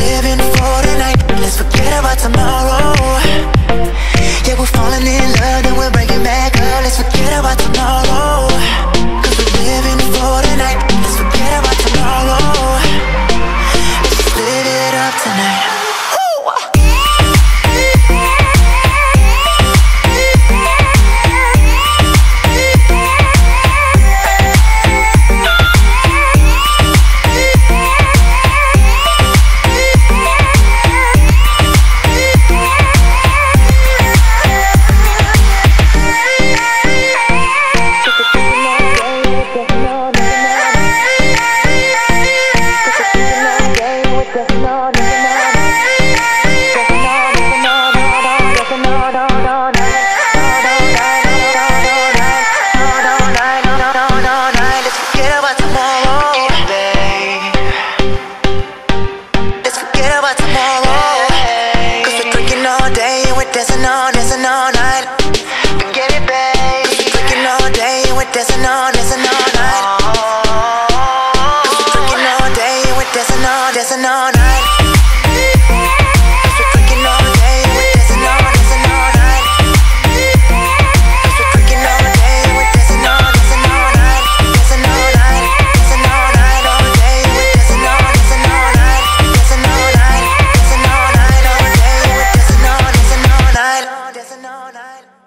living for tonight, let's forget about tomorrow. Yeah, we're falling in love, then we're breaking back up. Let's forget about tomorrow, 'cause we're living for tonight, let's forget about tomorrow. Let's just live it up tonight. All night.